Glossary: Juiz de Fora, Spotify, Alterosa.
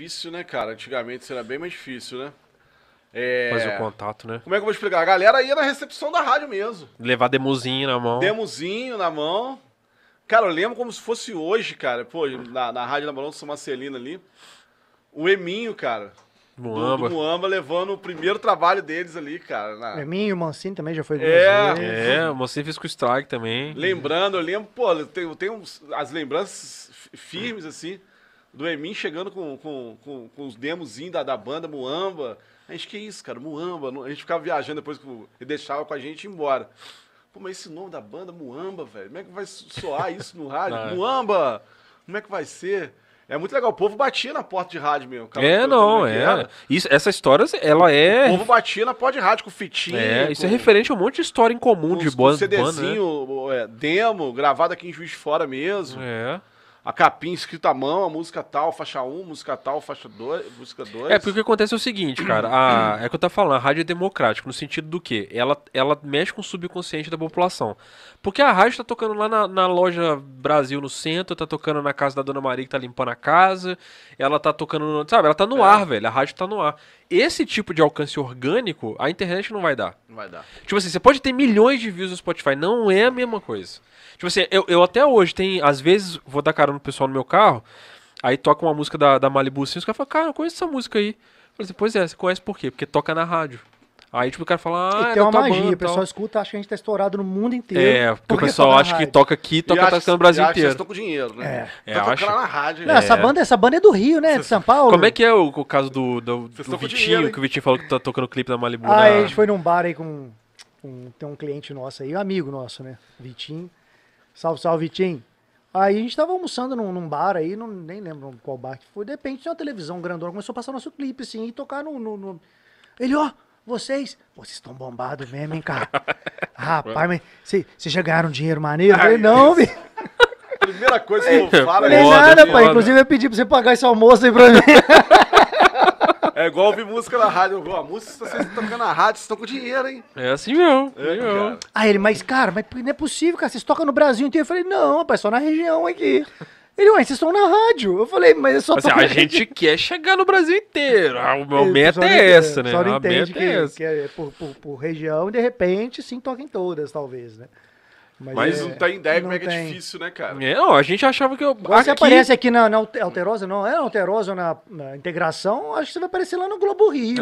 difícil, né, cara? Antigamente isso era bem mais difícil, né? Fazer o contato, né? Como é que eu vou explicar? A galera ia na recepção da rádio mesmo. Levar demozinho na mão. Demozinho na mão. Cara, eu lembro como se fosse hoje, cara. Pô, na rádio da Barão de São Marcelino ali. O Eminho, cara. Do Muamba levando o primeiro trabalho deles ali, cara. Na... Eminho, o Mancini também já foi do o Mancini fez com o Strike também. Lembrando, eu lembro, pô, eu tenho as lembranças firmes, assim, do Eminho chegando com os demozinhos da banda Muamba. A gente, que isso, cara, Muamba. A gente ficava viajando depois que ele deixava com a gente ir embora. Pô, mas esse nome da banda, Muamba, velho. Como é que vai soar isso no rádio? Muamba! Como é que vai ser? É muito legal, o povo batia na porta de rádio mesmo. Cara, essa história, ela é... O povo batia na porta de rádio com fitinha. Isso é referente a um monte de história em comum de banda. Com CDzinho, né? Demo, gravado aqui em Juiz de Fora mesmo. A capinha escrita à mão, a música tal, faixa 1, música tal, faixa 2, música 2. Porque o que acontece é o seguinte, cara. É o que eu tava falando, a rádio é democrática, no sentido do quê? Ela mexe com o subconsciente da população. Porque a rádio tá tocando lá na loja Brasil, no centro, tá tocando na casa da Dona Maria que tá limpando a casa, ela tá tocando, sabe? Ela tá no ar, velho, a rádio tá no ar. Esse tipo de alcance orgânico, a internet não vai dar. Não vai dar. Tipo assim, você pode ter milhões de views no Spotify, não é a mesma coisa. Tipo assim, eu até hoje tem, às vezes, vou dar carona pro pessoal no meu carro, aí toca uma música da Malibu, assim, os caras falam, cara, eu conheço essa música aí. Eu falo assim, pois é, você conhece por quê? Porque toca na rádio. Aí, tipo, o cara fala, ah, é da tua banda, tem uma magia, o pessoal escuta, acha que a gente tá estourado no mundo inteiro. Porque o pessoal acha que toca aqui, tá no Brasil inteiro. Vocês estão com dinheiro, né? Tá tocando na rádio. Não, essa banda é do Rio, né? De São Paulo. Como é que é o caso do Vitinho, que o Vitinho falou que tá tocando o clipe da Malibu? A gente foi num bar aí com um cliente nosso aí, um amigo nosso, né? Vitinho. Salve, salve, Vitinho. Aí a gente tava almoçando num bar aí, nem lembro qual bar que foi. De repente tinha uma televisão grandona, começou a passar nosso clipe, assim, e tocar no... Ele, ó, vocês... Pô, vocês estão bombados mesmo, hein, cara? Rapaz, mas vocês já ganharam dinheiro maneiro? Eu falei, não, velho. Primeira coisa que eu falo... Nem nada, pai. Inclusive eu pedi pra você pagar esse almoço aí pra mim. É igual ouvir música na rádio. A música, se vocês estão tocando na rádio, vocês estão com dinheiro, hein? É assim mesmo. Aí ele, mas não é possível, cara. Vocês tocam no Brasil inteiro. Eu falei, não, rapaz, só na região aqui. Ele, ué, vocês estão na rádio. Eu falei, mas eu só tô... A gente quer chegar no Brasil inteiro. A meta é essa, né? Só não entende que é por região e, de repente, sim, toca em todas, talvez, né? Mas não tem ideia como é que é difícil, né, cara? Não, a gente achava que... Você aparece aqui na Alterosa, não é Alterosa, na Integração, acho que você vai aparecer lá no Globo Rio.